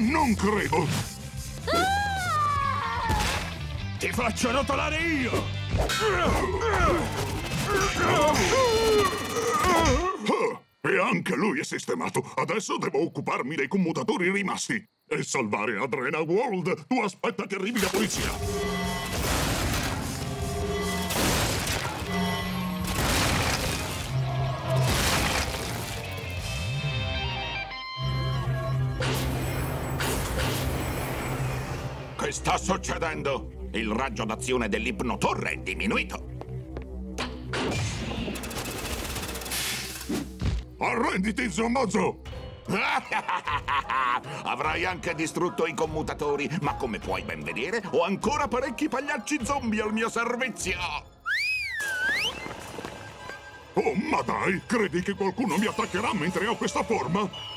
Non credo! Ti faccio rotolare io! E anche lui è sistemato! Adesso devo occuparmi dei commutatori rimasti! E salvare Adrena World! Tu aspetta che arrivi la polizia! Che sta succedendo? Il raggio d'azione dell'ipnotorre è diminuito. Arrenditi, Zombozo! Avrai anche distrutto i commutatori, ma come puoi ben vedere, ho ancora parecchi pagliacci zombie al mio servizio! Oh, ma dai! Credi che qualcuno mi attaccherà mentre ho questa forma?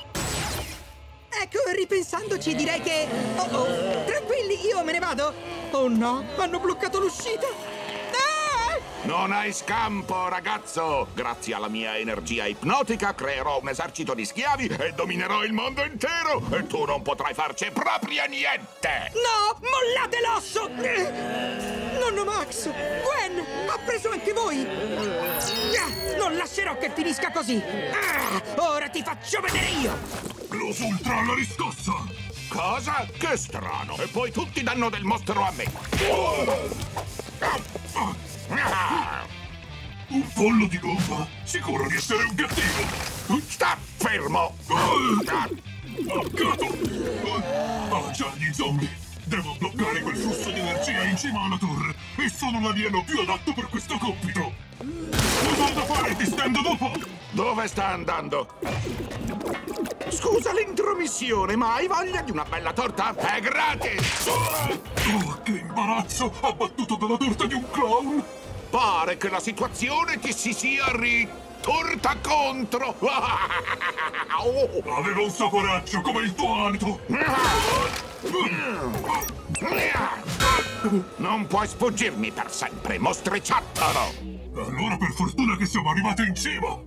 Ecco, ripensandoci direi che... Oh, tranquilli, io me ne vado! Oh no, hanno bloccato l'uscita! Ah! Non hai scampo, ragazzo! Grazie alla mia energia ipnotica creerò un esercito di schiavi e dominerò il mondo intero! E tu non potrai farci proprio niente! No, mollate l'osso! Nonno Max, Gwen, ha preso anche voi! Non lascerò che finisca così! Ora ti faccio vedere io! Plusultra la riscossa! Cosa? Che strano! E poi tutti danno del mostro a me! Un pollo di gomma? Sicuro di essere un cattivo! Sta fermo! Mancato! Oh, già gli zombie! Devo bloccare quel flusso di energia in cima alla torre! E sono l'alieno più adatto per questo compito! Cosa da fare? Ti stendo dopo! Dove sta andando? Scusa l'intromissione, ma hai voglia di una bella torta? È gratis! Oh, che imbarazzo! Abbattuto dalla torta di un clown! Pare che la situazione ti si sia ritorta contro! Aveva un saporaggio come il tuo alito! Non puoi sfuggirmi per sempre, mostriciattolo! Allora per fortuna che siamo arrivati in cima!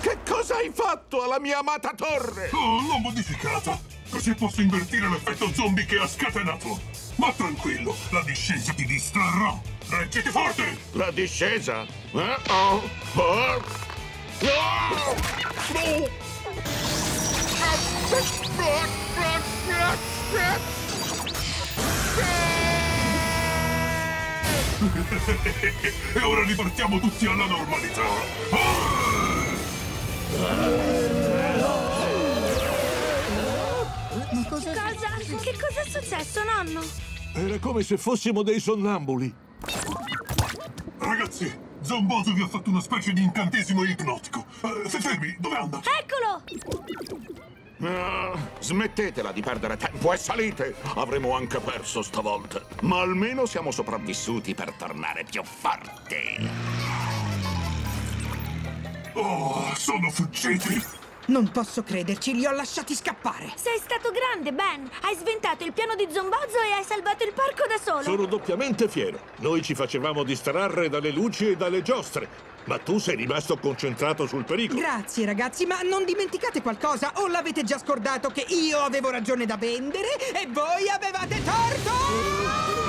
Che cosa hai fatto alla mia amata torre? Oh, l'ho modificata, così posso invertire l'effetto zombie che ha scatenato. Ma tranquillo, la discesa ti distrarrà. Reggiti forte! La discesa? E ora ripartiamo tutti alla normalità. Cosa? Che cosa è successo, nonno? Era come se fossimo dei sonnambuli. Ragazzi, Zombozo vi ha fatto una specie di incantesimo ipnotico. Fermi, dove anda? Eccolo! Smettetela di perdere tempo e salite! Avremo anche perso stavolta. Ma almeno siamo sopravvissuti per tornare più forti. Oh, sono fuggiti! Non posso crederci, li ho lasciati scappare! Sei stato grande, Ben! Hai sventato il piano di Zombozo e hai salvato il parco da solo! Sono doppiamente fiero! Noi ci facevamo distrarre dalle luci e dalle giostre, ma tu sei rimasto concentrato sul pericolo! Grazie, ragazzi, ma non dimenticate qualcosa? O l'avete già scordato che io avevo ragione da vendere e voi avevate torto?